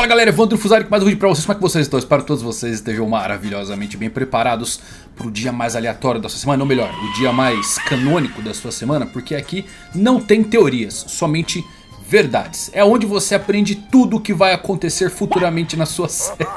Fala galera, Evandro Fuzari com mais um vídeo pra vocês, como é que vocês estão? Espero que todos vocês estejam maravilhosamente bem preparados pro dia mais aleatório da sua semana, ou melhor, o dia mais canônico da sua semana, porque aqui não tem teorias, somente verdades. É onde você aprende tudo o que vai acontecer futuramente na sua série.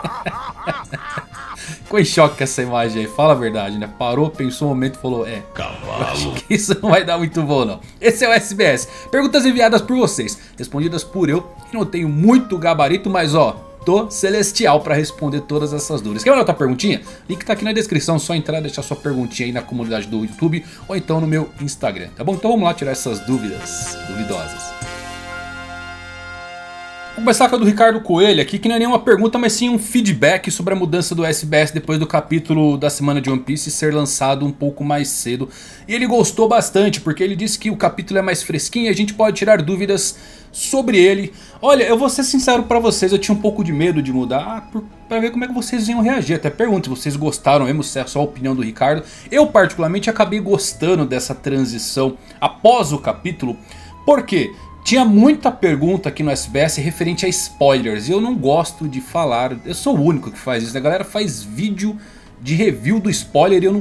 Ficou em choque com essa imagem aí, fala a verdade, né? Parou, pensou um momento e falou, é, cavalo. Acho que isso não vai dar muito bom não. Esse é o SBS, perguntas enviadas por vocês, respondidas por eu, que não tenho muito gabarito, mas ó, tô celestial pra responder todas essas dúvidas. Quer mandar outra perguntinha? Link tá aqui na descrição, só entrar e deixar sua perguntinha aí na comunidade do YouTube ou então no meu Instagram, tá bom? Então vamos lá tirar essas dúvidas, duvidosas. Vou começar com a do Ricardo Coelho aqui, que não é nenhuma pergunta, mas sim um feedback sobre a mudança do SBS depois do capítulo da semana de One Piece ser lançado um pouco mais cedo. E ele gostou bastante, porque ele disse que o capítulo é mais fresquinho e a gente pode tirar dúvidas sobre ele. Olha, eu vou ser sincero pra vocês, eu tinha um pouco de medo de mudar, pra ver como é que vocês iam reagir. Até pergunto se vocês gostaram mesmo, se é só a opinião do Ricardo. Eu particularmente acabei gostando dessa transição após o capítulo, por quê? Tinha muita pergunta aqui no SBS referente a spoilers, e eu não gosto de falar, eu sou o único que faz isso, né? A galera faz vídeo de review do spoiler e eu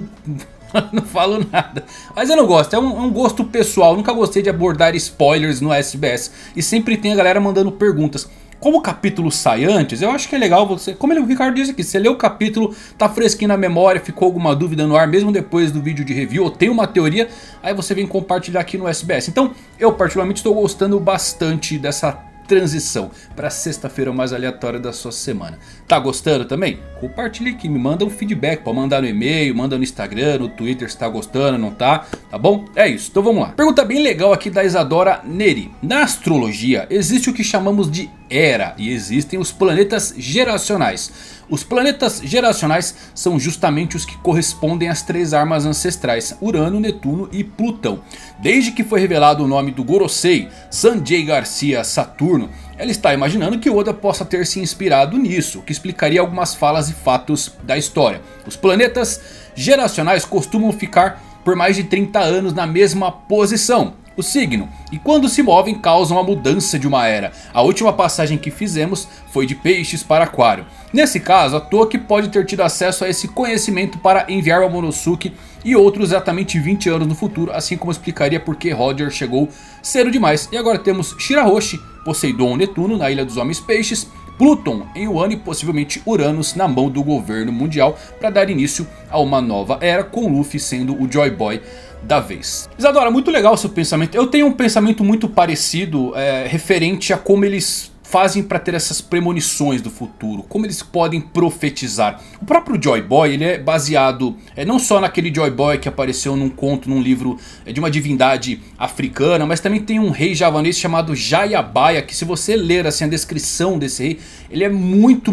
não falo nada. Mas eu não gosto, é um gosto pessoal, eu nunca gostei de abordar spoilers no SBS, e sempre tem a galera mandando perguntas. Como o capítulo sai antes, eu acho que é legal você, como o Ricardo disse aqui, você leu o capítulo, tá fresquinho na memória, ficou alguma dúvida no ar, mesmo depois do vídeo de review, ou tem uma teoria, aí você vem compartilhar aqui no SBS. Então, eu particularmente estou gostando bastante dessa transição para sexta-feira mais aleatória da sua semana. Tá gostando também? Compartilha aqui, me manda um feedback, pode mandar no e-mail, manda no Instagram, no Twitter se tá gostando, não tá, tá bom? É isso, então vamos lá. Pergunta bem legal aqui da Isadora Neri. Na astrologia existe o que chamamos de era e existem os planetas geracionais. Os planetas geracionais são justamente os que correspondem às três armas ancestrais, Urano, Netuno e Plutão. Desde que foi revelado o nome do Gorosei, Sanjay Garcia Saturno, ela está imaginando que Oda possa ter se inspirado nisso, o que explicaria algumas falas e fatos da história. Os planetas geracionais costumam ficar por mais de 30 anos na mesma posição, o signo, e quando se movem causam a mudança de uma era. A última passagem que fizemos foi de peixes para aquário. Nesse caso, a Toki pode ter tido acesso a esse conhecimento para enviar ao Momonosuke e outros exatamente 20 anos no futuro, assim como explicaria porque Roger chegou cedo demais. E agora temos Shirahoshi, Poseidon, Netuno na Ilha dos Homens Peixes, Plutão em Wano e possivelmente Uranus na mão do governo mundial para dar início a uma nova era, com Luffy sendo o Joy Boy da vez. Isadora, muito legal o seu pensamento. Eu tenho um pensamento muito parecido referente a como eles fazem para ter essas premonições do futuro, como eles podem profetizar. O próprio Joy Boy, ele é baseado não só naquele Joy Boy que apareceu num conto, num livro de uma divindade africana, mas também tem um rei javanês chamado Jayabaya, que se você ler assim a descrição desse rei, ele é muito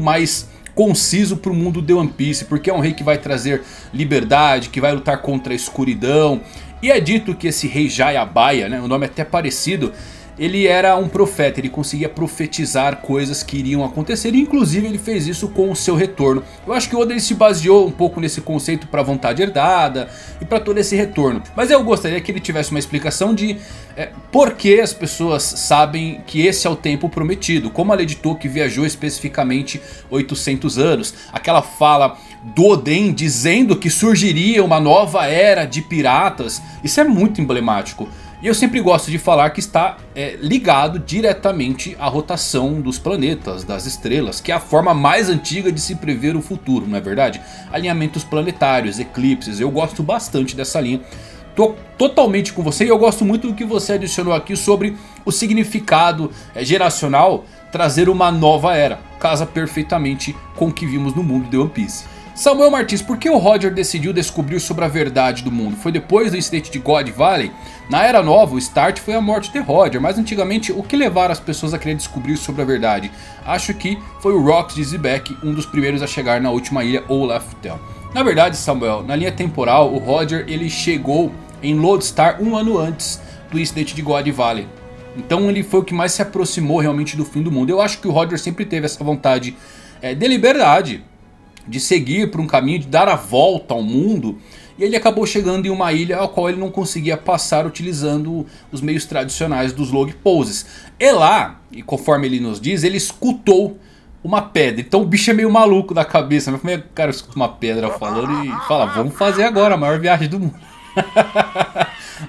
mais conciso para o mundo de One Piece, porque é um rei que vai trazer liberdade, que vai lutar contra a escuridão. E é dito que esse rei Jayabaya, né, o nome é até parecido, ele era um profeta, ele conseguia profetizar coisas que iriam acontecer, inclusive ele fez isso com o seu retorno. Eu acho que o Oda ele se baseou um pouco nesse conceito para a vontade herdada e para todo esse retorno. Mas eu gostaria que ele tivesse uma explicação de por que as pessoas sabem que esse é o tempo prometido, como a lei de Toki viajou especificamente 800 anos. Aquela fala do Oden dizendo que surgiria uma nova era de piratas, isso é muito emblemático. E eu sempre gosto de falar que está ligado diretamente à rotação dos planetas, das estrelas, que é a forma mais antiga de se prever o futuro, não é verdade? Alinhamentos planetários, eclipses, eu gosto bastante dessa linha. Tô totalmente com você e eu gosto muito do que você adicionou aqui sobre o significado geracional trazer uma nova era. Casa perfeitamente com o que vimos no mundo de One Piece. Samuel Martins, por que o Roger decidiu descobrir sobre a verdade do mundo? Foi depois do incidente de God Valley? Na Era Nova, o start foi a morte de Roger, mas antigamente o que levaram as pessoas a querer descobrir sobre a verdade? Acho que foi o Rocks D. Xebec, um dos primeiros a chegar na última ilha, ou Laftel. Na verdade, Samuel, na linha temporal, o Roger ele chegou em Lodestar um ano antes do incidente de God Valley. Então ele foi o que mais se aproximou realmente do fim do mundo. Eu acho que o Roger sempre teve essa vontade de liberdade, de seguir por um caminho, de dar a volta ao mundo. e ele acabou chegando em uma ilha ao qual ele não conseguia passar utilizando os meios tradicionais dos log poses. E lá, e conforme ele nos diz, ele escutou uma pedra. Então o bicho é meio maluco da cabeça, mas como é que o cara escuta uma pedra falando e fala, vamos fazer agora a maior viagem do mundo.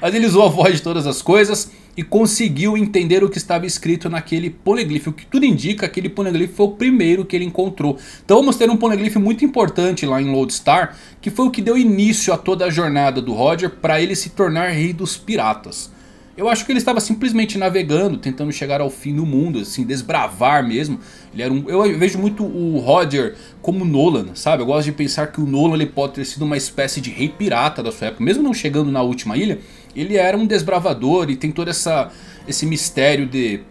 Mas ele usou a voz de todas as coisas e conseguiu entender o que estava escrito naquele poneglyph. O que tudo indica, aquele poneglyph foi o primeiro que ele encontrou. Então vamos ter um poneglyph muito importante lá em Lodestar, que foi o que deu início a toda a jornada do Roger para ele se tornar rei dos piratas. Eu acho que ele estava simplesmente navegando, tentando chegar ao fim do mundo, assim, desbravar mesmo. Ele era eu vejo muito o Roger como Nolan, sabe? Eu gosto de pensar que o Nolan ele pode ter sido uma espécie de rei pirata da sua época. Mesmo não chegando na última ilha, ele era um desbravador e tem todo esse mistério de...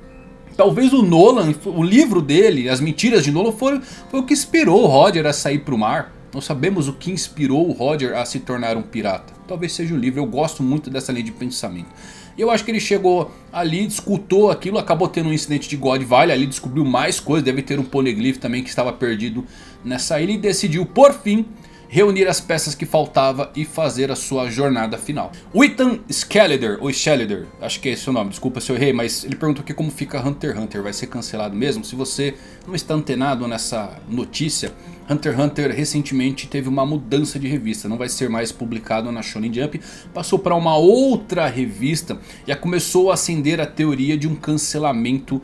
Talvez o Nolan, o livro dele, As Mentiras de Nolan, foi o que inspirou o Roger a sair para o mar. Não sabemos o que inspirou o Roger a se tornar um pirata. Talvez seja o livro, eu gosto muito dessa linha de pensamento. E eu acho que ele chegou ali, escutou aquilo, acabou tendo um incidente de God Valley, ali descobriu mais coisas, deve ter um poneglyph também que estava perdido nessa ilha, e decidiu por fim reunir as peças que faltava e fazer a sua jornada final. Witten Schelleder, ou Schelleder, acho que é esse o nome, desculpa se eu errei, mas ele perguntou aqui como fica Hunter x Hunter, vai ser cancelado mesmo? Se você não está antenado nessa notícia, Hunter x Hunter recentemente teve uma mudança de revista, não vai ser mais publicado na Shonen Jump, passou para uma outra revista e começou a acender a teoria de um cancelamento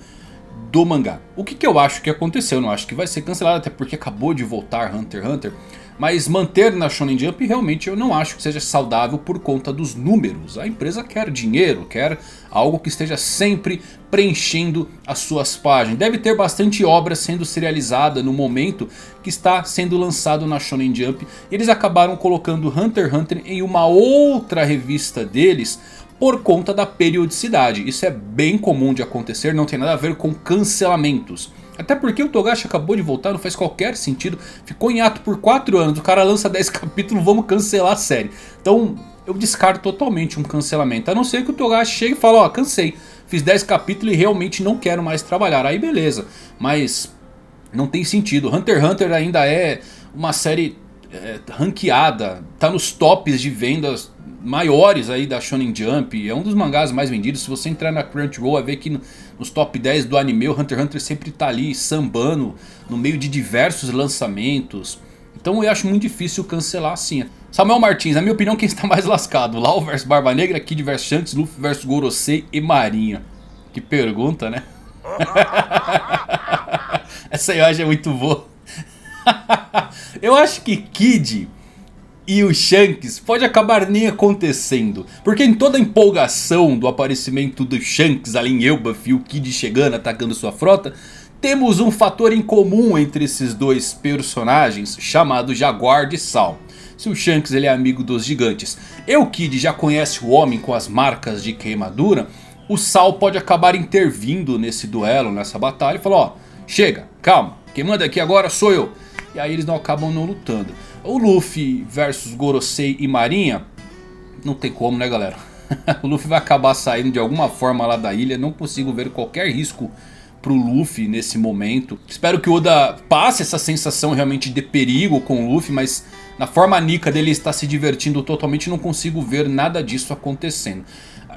do mangá. O que eu acho que aconteceu, eu não acho que vai ser cancelado, até porque acabou de voltar Hunter x Hunter, mas manter na Shonen Jump realmente eu não acho que seja saudável por conta dos números. A empresa quer dinheiro, quer algo que esteja sempre preenchendo as suas páginas. Deve ter bastante obra sendo serializada no momento que está sendo lançado na Shonen Jump. Eles acabaram colocando Hunter x Hunter em uma outra revista deles por conta da periodicidade. Isso é bem comum de acontecer, não tem nada a ver com cancelamentos. Até porque o Togashi acabou de voltar, não faz qualquer sentido. Ficou em ato por 4 anos, o cara lança 10 capítulos, vamos cancelar a série. Então eu descarto totalmente um cancelamento. A não ser que o Togashi chegue e fale, ó, cansei. Fiz 10 capítulos e realmente não quero mais trabalhar. Aí beleza, mas não tem sentido. Hunter x Hunter ainda é uma série ranqueada. Tá nos tops de vendas maiores aí da Shonen Jump. É um dos mangás mais vendidos. Se você entrar na Crunchyroll vai ver que... Nos top 10 do anime, o Hunter x Hunter sempre tá ali sambando no meio de diversos lançamentos. Então eu acho muito difícil cancelar assim. Samuel Martins, na minha opinião quem está mais lascado? Lau vs Barba Negra, Kid vs Shanks, Luffy vs Gorosei e Marinha. Que pergunta, né? Essa imagem é muito boa. Eu acho que Kid e o Shanks pode acabar nem acontecendo, porque em toda a empolgação do aparecimento do Shanks ali em Elbaf e o Kid chegando, atacando sua frota, temos um fator em comum entre esses dois personagens chamado Jaguar de Sal. Se o Shanks ele é amigo dos gigantes e o Kid já conhece o homem com as marcas de queimadura, o Sal pode acabar intervindo nesse duelo, nessa batalha, e falar, ó, chega, calma, quem manda aqui agora sou eu. E aí eles não acabam não lutando. O Luffy versus Gorosei e Marinha, não tem como, né, galera? O Luffy vai acabar saindo de alguma forma lá da ilha. Não consigo ver qualquer risco pro Luffy nesse momento. Espero que o Oda passe essa sensação realmente de perigo com o Luffy, mas na forma Nika dele está se divertindo totalmente, não consigo ver nada disso acontecendo.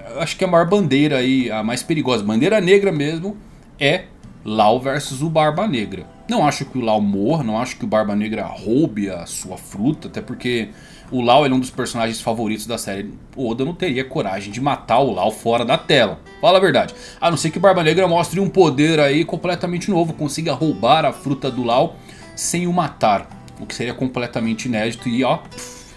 Eu acho que a maior bandeira aí, a mais perigosa, bandeira negra mesmo, é Lau versus o Barba Negra. Não acho que o Lau morra, não acho que o Barba Negra roube a sua fruta, até porque o Lau é um dos personagens favoritos da série. O Oda não teria coragem de matar o Lau fora da tela, fala a verdade. A não ser que o Barba Negra mostre um poder aí completamente novo, consiga roubar a fruta do Lau sem o matar, o que seria completamente inédito e ó,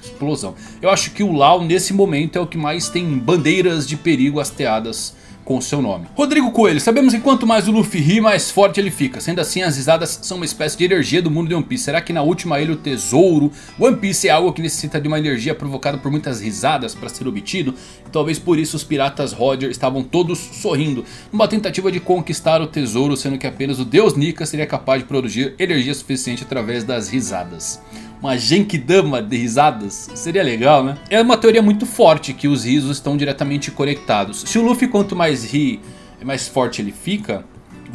explosão. Eu acho que o Lau nesse momento é o que mais tem bandeiras de perigo hasteadas com seu nome. Rodrigo Coelho, sabemos que quanto mais o Luffy ri, mais forte ele fica. Sendo assim, as risadas são uma espécie de energia do mundo de One Piece. Será que na última ilha o tesouro One Piece é algo que necessita de uma energia provocada por muitas risadas para ser obtido? E talvez por isso os piratas Roger estavam todos sorrindo, numa tentativa de conquistar o tesouro, sendo que apenas o deus Nika seria capaz de produzir energia suficiente através das risadas. Uma genkidama de risadas seria legal, né? É uma teoria muito forte que os risos estão diretamente conectados. Se o Luffy quanto mais ri, mais forte ele fica,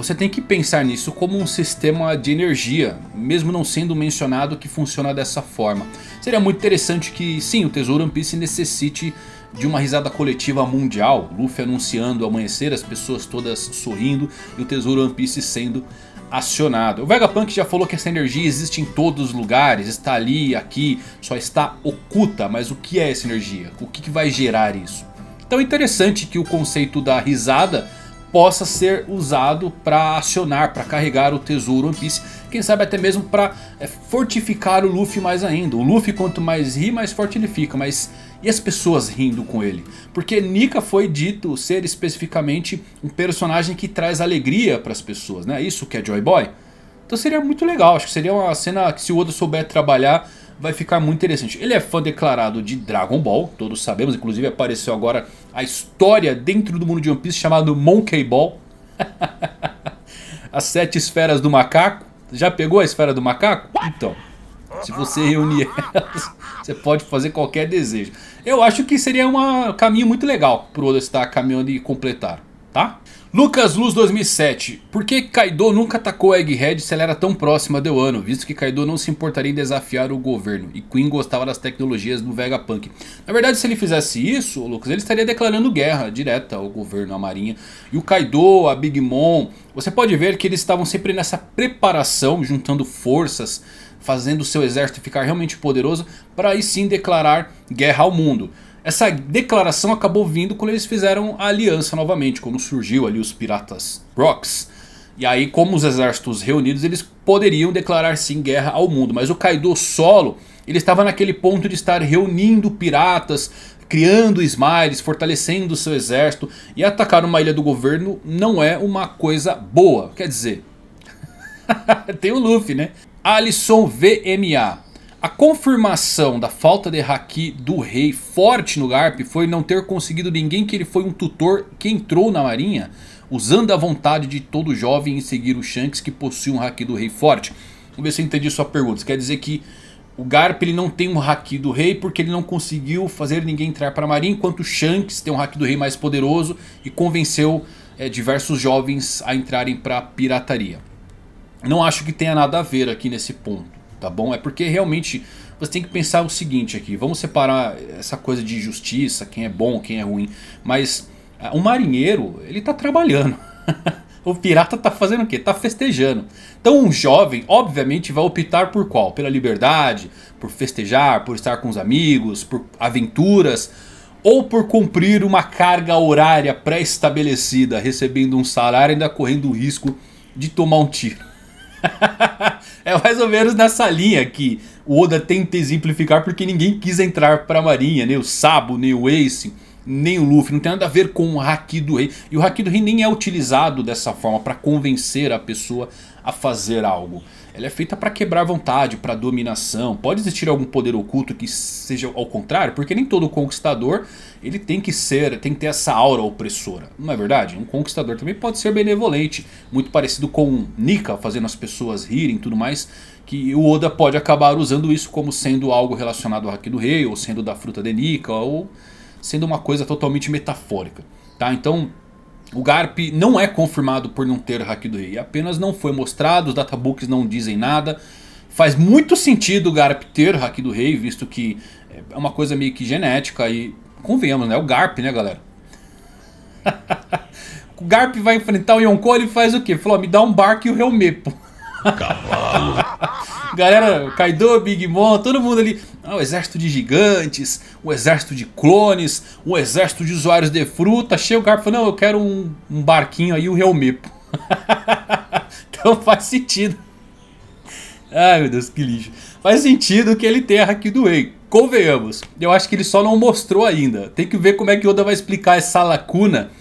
Você tem que pensar nisso como um sistema de energia, mesmo não sendo mencionado que funciona dessa forma. Seria muito interessante que sim, o Tesouro One Piece necessite de uma risada coletiva mundial, Luffy anunciando o amanhecer, as pessoas todas sorrindo e o Tesouro One Piece sendo acionado. O Vegapunk já falou que essa energia existe em todos os lugares, está ali, aqui, só está oculta, mas o que é essa energia? O que vai gerar isso? Então é interessante que o conceito da risada possa ser usado para acionar, para carregar o Tesouro One Piece, quem sabe até mesmo para fortificar o Luffy mais ainda. O Luffy quanto mais ri, mais forte ele fica, mas e as pessoas rindo com ele? Porque Nika foi dito ser especificamente um personagem que traz alegria para as pessoas, né? Isso que é Joy Boy. Então seria muito legal, acho que seria uma cena que, se o Oda souber trabalhar, vai ficar muito interessante. Ele é fã declarado de Dragon Ball, todos sabemos, inclusive apareceu agora a história dentro do mundo de One Piece chamado Monkey Ball. As 7 esferas do macaco. Já pegou a esfera do macaco? Então, se você reunir elas, você pode fazer qualquer desejo. Eu acho que seria um caminho muito legal pro Oda estar caminhando e completar, tá? Lucas Luz 2007, por que Kaido nunca atacou a Egghead se ela era tão próxima de Wano, visto que Kaido não se importaria em desafiar o governo e Queen gostava das tecnologias do Vegapunk? Na verdade, se ele fizesse isso, Lucas, ele estaria declarando guerra direta ao governo, à marinha. E o Kaido, a Big Mom, você pode ver que eles estavam sempre nessa preparação, juntando forças, fazendo o seu exército ficar realmente poderoso, para aí sim declarar guerra ao mundo. Essa declaração acabou vindo quando eles fizeram a aliança novamente, quando surgiu ali os piratas Rocks. E aí, como os exércitos reunidos, eles poderiam declarar sim guerra ao mundo. Mas o Kaido solo, ele estava naquele ponto de estar reunindo piratas, criando smiles, fortalecendo o seu exército. E atacar uma ilha do governo não é uma coisa boa, quer dizer... Tem o Luffy, né? Allison VMA. A confirmação da falta de Haki do rei forte no Garp foi não ter conseguido ninguém que ele foi um tutor que entrou na marinha, usando a vontade de todo jovem em seguir o Shanks que possui um Haki do rei forte. Vamos ver se eu entendi sua pergunta. Isso quer dizer que o Garp ele não tem um Haki do rei porque ele não conseguiu fazer ninguém entrar para a marinha, enquanto o Shanks tem um Haki do rei mais poderoso e convenceu diversos jovens a entrarem para a pirataria. Não acho que tenha nada a ver aqui nesse ponto, tá bom? É porque realmente você tem que pensar o seguinte aqui. Vamos separar essa coisa de justiça, quem é bom, quem é ruim. Mas o marinheiro, ele tá trabalhando. O pirata tá fazendo o quê? Tá festejando. Então um jovem, obviamente, vai optar por qual? Pela liberdade, por festejar, por estar com os amigos, por aventuras, ou por cumprir uma carga horária pré-estabelecida, recebendo um salário e ainda correndo o risco de tomar um tiro. É mais ou menos nessa linha que o Oda tenta exemplificar, porque ninguém quis entrar pra marinha, nem o Sabo, nem o Ace, nem o Luffy. Não tem nada a ver com o Haki do rei. E o Haki do rei nem é utilizado dessa forma pra convencer a pessoa a fazer algo. Ela é feita pra quebrar vontade, pra dominação. Pode existir algum poder oculto que seja ao contrário, porque nem todo conquistador ele tem que ter essa aura opressora, não é verdade? Um conquistador também pode ser benevolente, muito parecido com Nika, fazendo as pessoas rirem e tudo mais, que o Oda pode acabar usando isso como sendo algo relacionado ao Haki do rei, ou sendo da fruta de Nika, ou sendo uma coisa totalmente metafórica, tá? Então o Garp não é confirmado por não ter Haki do rei, apenas não foi mostrado, os databooks não dizem nada. Faz muito sentido o Garp ter Haki do rei, visto que é uma coisa meio que genética e convenhamos, né? O Garp, né, galera? O Garp vai enfrentar o Yonkou, ele faz o quê? Falou, me dá um barco e o Helmepo. Cavalo. Galera, Kaido, Big Mom, todo mundo ali. Ah, o exército de gigantes, o exército de clones, o exército de usuários de fruta. Achei o Garp, não, eu quero um barquinho aí, o Helmepo. Então faz sentido. Ai, meu Deus, que lixo. Faz sentido que ele tenha Haki do rei, convenhamos. Eu acho que ele só não mostrou ainda. Tem que ver como é que Oda vai explicar essa lacuna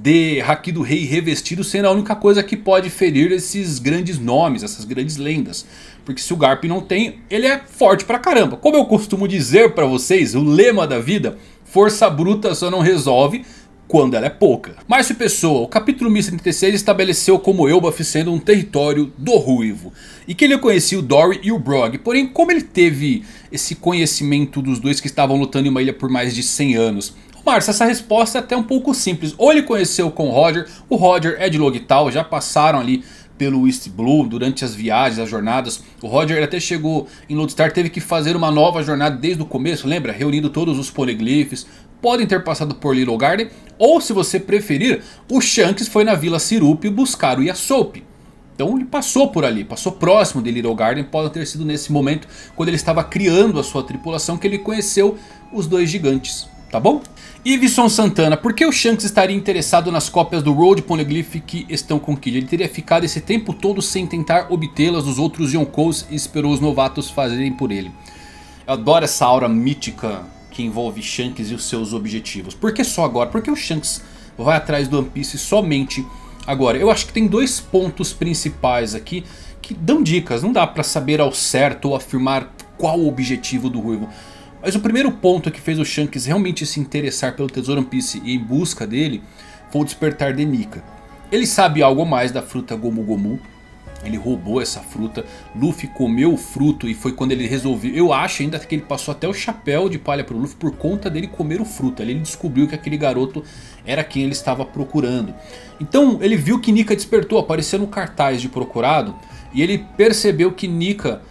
de Haki do rei revestido sendo a única coisa que pode ferir esses grandes nomes, essas grandes lendas. Porque se o Garp não tem, ele é forte pra caramba. Como eu costumo dizer pra vocês, o lema da vida, força bruta só não resolve quando ela é pouca. Márcio Pessoa, o capítulo 1036 estabeleceu como Elbaf sendo um território do Ruivo, e que ele conhecia o Dory e o Brog. Porém, como ele teve esse conhecimento dos dois que estavam lutando em uma ilha por mais de 100 anos? Márcio, essa resposta é até um pouco simples. Ou ele conheceu com o Roger é de Logtal, já passaram ali pelo East Blue durante as viagens, as jornadas. O Roger até chegou em Lodestar, teve que fazer uma nova jornada desde o começo, lembra? Reunindo todos os poliglifes. Podem ter passado por Little Garden. Ou, se você preferir, o Shanks foi na Vila Sirupe buscar o Yasop. Então ele passou por ali, passou próximo de Little Garden. Pode ter sido nesse momento, quando ele estava criando a sua tripulação, que ele conheceu os dois gigantes. Tá bom? Iveson Santana, por que o Shanks estaria interessado nas cópias do Road Poneglyph que estão com Kid? Ele teria ficado esse tempo todo sem tentar obtê-las dos outros Yonkous e esperou os novatos fazerem por ele. Eu adoro essa aura mítica que envolve Shanks e os seus objetivos. Por que só agora? Por que o Shanks vai atrás do One Piece somente agora? Eu acho que tem dois pontos principais aqui que dão dicas. Não dá pra saber ao certo ou afirmar qual o objetivo do Ruivo. Mas o primeiro ponto que fez o Shanks realmente se interessar pelo Tesouro One Piece e em busca dele foi o despertar de Nika. Ele sabe algo mais da fruta Gomu Gomu. Ele roubou essa fruta. Luffy comeu o fruto e foi quando ele resolveu. Eu acho ainda que ele passou até o chapéu de palha para o Luffy por conta dele comer o fruto. Ali ele descobriu que aquele garoto era quem ele estava procurando. Então ele viu que Nika despertou, apareceu no cartaz de procurado. E ele percebeu que Nika...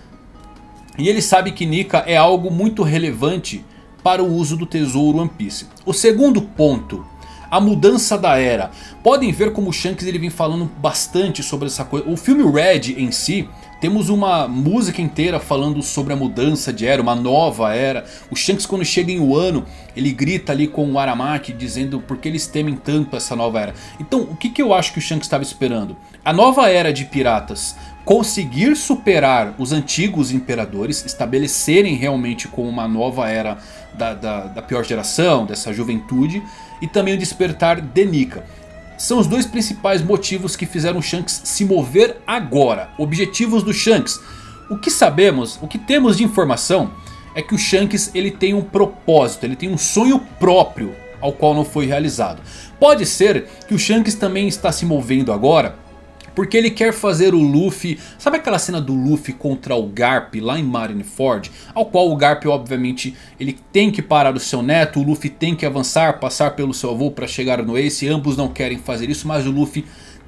E ele sabe que Nika é algo muito relevante para o uso do tesouro One Piece. O segundo ponto, a mudança da era. Podem ver como o Shanks ele vem falando bastante sobre essa coisa. O filme Red em si, temos uma música inteira falando sobre a mudança de era, uma nova era. O Shanks, quando chega em Wano, ele grita ali com o Aramaki dizendo por que eles temem tanto essa nova era. Então o que eu acho que o Shanks estava esperando? A nova era de piratas conseguir superar os antigos imperadores, estabelecerem realmente como uma nova era da pior geração, dessa juventude, e também o despertar de Nika. São os dois principais motivos que fizeram o Shanks se mover agora. Objetivos do Shanks. O que sabemos, o que temos de informação é que o Shanks ele tem um propósito, ele tem um sonho próprio ao qual não foi realizado. Pode ser que o Shanks também está se movendo agora porque ele quer fazer o Luffy... Sabe aquela cena do Luffy contra o Garp lá em Marineford? Ao qual o Garp obviamente ele tem que parar o seu neto. O Luffy tem que avançar, passar pelo seu avô para chegar no Ace. Ambos não querem fazer isso, mas o Luffy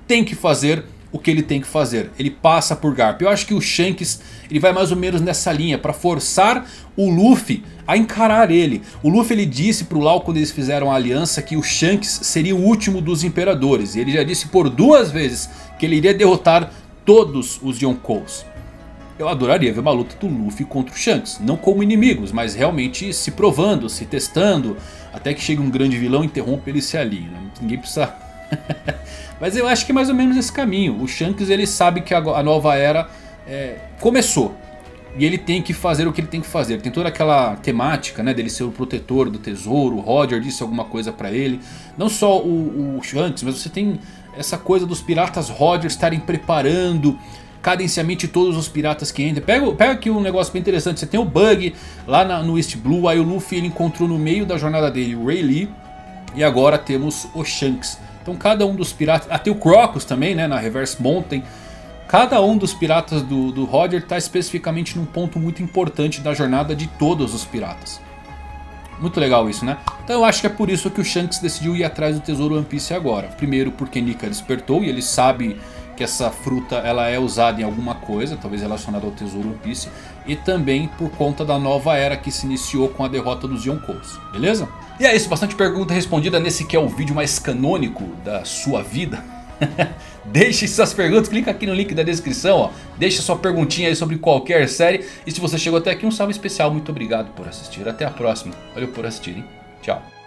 tem que fazer o que ele tem que fazer. Ele passa por Garp. Eu acho que o Shanks ele vai mais ou menos nessa linha, para forçar o Luffy a encarar ele. O Luffy ele disse pro Lau quando eles fizeram a aliança que o Shanks seria o último dos imperadores. E ele já disse por duas vezes que ele iria derrotar todos os Yonkous. Eu adoraria ver uma luta do Luffy contra o Shanks. Não como inimigos, mas realmente se provando, se testando. Até que chegue um grande vilão e interrompe ele se alinha. Ninguém precisa... Mas eu acho que é mais ou menos esse caminho. O Shanks ele sabe que a nova era começou. E ele tem que fazer o que ele tem que fazer. Tem toda aquela temática, né, dele ser o protetor do tesouro. O Roger disse alguma coisa pra ele. Não só o Shanks, mas você tem essa coisa dos piratas Roger estarem preparando cadenciamente todos os piratas que entram. Pega aqui um negócio bem interessante. Você tem o Bug lá no East Blue. Aí o Luffy ele encontrou no meio da jornada dele o Ray Lee. E agora temos o Shanks. Então cada um dos piratas... Até o Crocus também, né, na Reverse Mountain. Cada um dos piratas do Roger está especificamente num ponto muito importante da jornada de todos os piratas. Muito legal isso, né? Então eu acho que é por isso que o Shanks decidiu ir atrás do tesouro One Piece agora. Primeiro porque Nika despertou e ele sabe que essa fruta ela é usada em alguma coisa, talvez relacionada ao tesouro One Piece. E também por conta da nova era que se iniciou com a derrota dos Yonkous, beleza? E é isso, bastante pergunta respondida nesse que é o vídeo mais canônico da sua vida. Deixe suas perguntas, clica aqui no link da descrição, ó. Deixa sua perguntinha aí sobre qualquer série. E se você chegou até aqui, um salve especial, muito obrigado por assistir. Até a próxima, valeu por assistir, hein? Tchau.